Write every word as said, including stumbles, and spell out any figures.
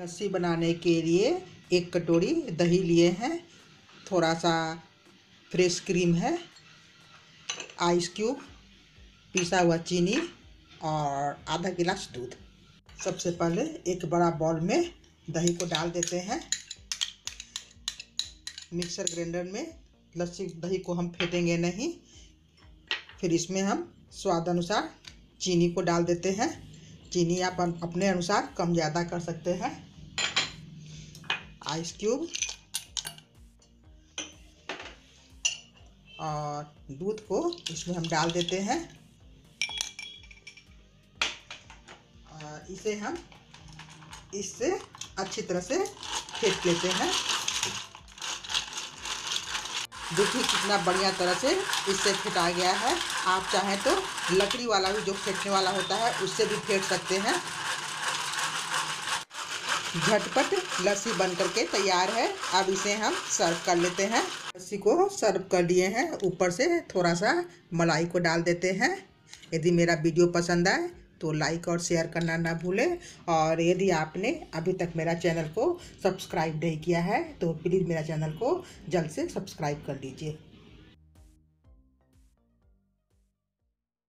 लस्सी बनाने के लिए एक कटोरी दही लिए हैं, थोड़ा सा फ्रेश क्रीम है, आइस क्यूब, पिसा हुआ चीनी और आधा गिलास दूध। सबसे पहले एक बड़ा बाउल में दही को डाल देते हैं। मिक्सर ग्राइंडर में लस्सी दही को हम फेंटेंगे नहीं, फिर इसमें हम स्वाद अनुसार चीनी को डाल देते हैं। चीनी आप अपने अनुसार कम ज़्यादा कर सकते हैं। आइस क्यूब और दूध को इसमें हम डाल देते हैं और इसे हम इससे अच्छी तरह से फेंट लेते हैं। देखिए कितना बढ़िया तरह से इससे फेंटा गया है। आप चाहें तो लकड़ी वाला भी जो फेंटने वाला होता है उससे भी फेंट सकते हैं। झटपट लस्सी बन करके तैयार है। अब इसे हम सर्व कर लेते हैं। लस्सी को सर्व कर लिए हैं, ऊपर से थोड़ा सा मलाई को डाल देते हैं। यदि मेरा वीडियो पसंद आए तो लाइक और शेयर करना ना भूलें, और यदि आपने अभी तक मेरा चैनल को सब्सक्राइब नहीं किया है तो प्लीज़ मेरा चैनल को जल्द से सब्सक्राइब कर लीजिए।